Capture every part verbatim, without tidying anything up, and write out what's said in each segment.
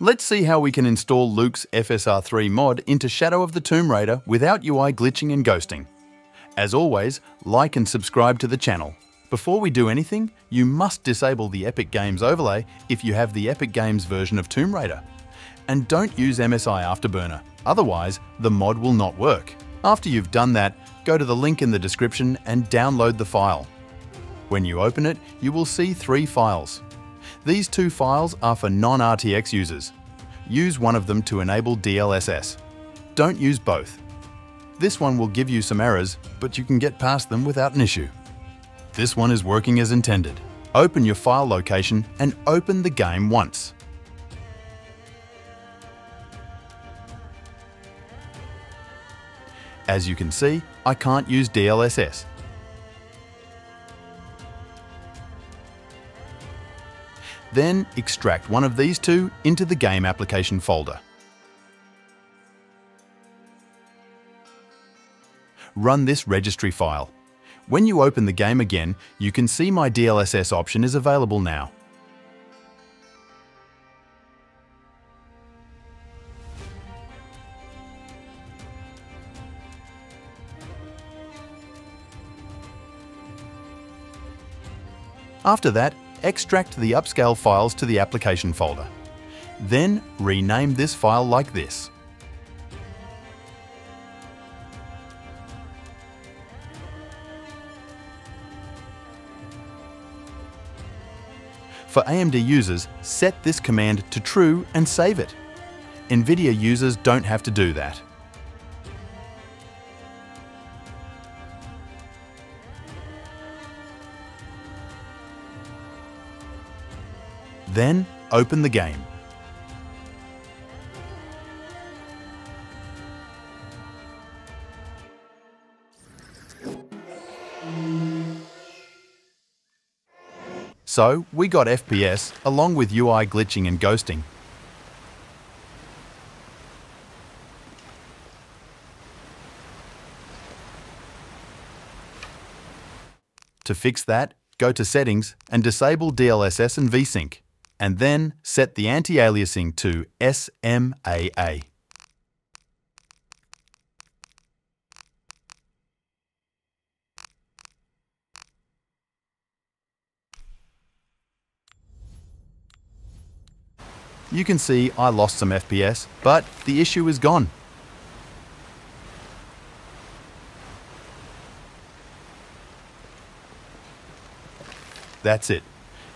Let's see how we can install Luke's F S R three mod into Shadow of the Tomb Raider without U I glitching and ghosting. As always, like and subscribe to the channel. Before we do anything, you must disable the Epic Games overlay if you have the Epic Games version of Tomb Raider. And don't use M S I Afterburner, otherwise the mod will not work. After you've done that, go to the link in the description and download the file. When you open it, you will see three files. These two files are for non R T X users. Use one of them to enable D L S S. Don't use both. This one will give you some errors, but you can get past them without an issue. This one is working as intended. Open your file location and open the game once. As you can see, I can't use D L S S. Then extract one of these two into the game application folder. Run this registry file. When you open the game again, you can see my D L S S option is available now. After that, extract the upscale files to the application folder. Then rename this file like this. For A M D users, set this command to true and save it. Nvidia users don't have to do that. Then, open the game. So, we got F P S along with U I glitching and ghosting. To fix that, go to Settings and disable D L S S and VSync. And then set the anti-aliasing to S M A A. You can see I lost some F P S, but the issue is gone. That's it.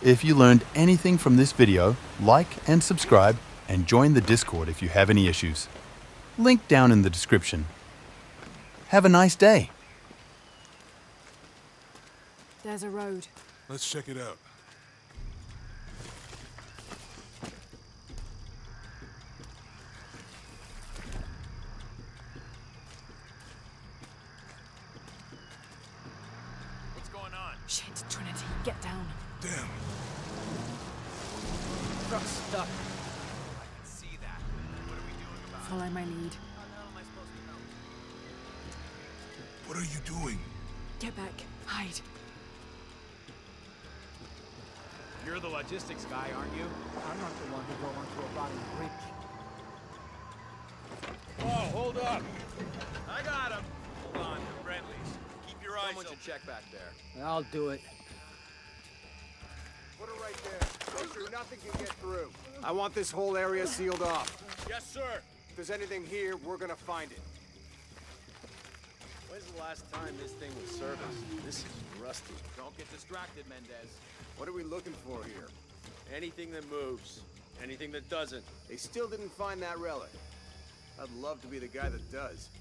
If you learned anything from this video, like and subscribe, and join the Discord if you have any issues. Link down in the description. Have a nice day. There's a road. Let's check it out. What's going on? Shit, Trinity, get down. Damn. Truck's stuck. I can see that. What are we doing about it? Follow my lead. How the hell am I supposed to know? What are you doing? Get back. Hide. You're the logistics guy, aren't you? I'm not the one who drove onto a rotting bridge. Oh, hold up. I got him. Hold on, they're friendlies. Keep your eyes open. Someone should check back there. I'll do it. Put it right there. Go through. Nothing can get through. I want this whole area sealed off. Yes, sir. If there's anything here, we're gonna find it. When's the last time this thing was serviced? This is rusty. Don't get distracted, Mendez. What are we looking for here? Anything that moves. Anything that doesn't. They still didn't find that relic. I'd love to be the guy that does.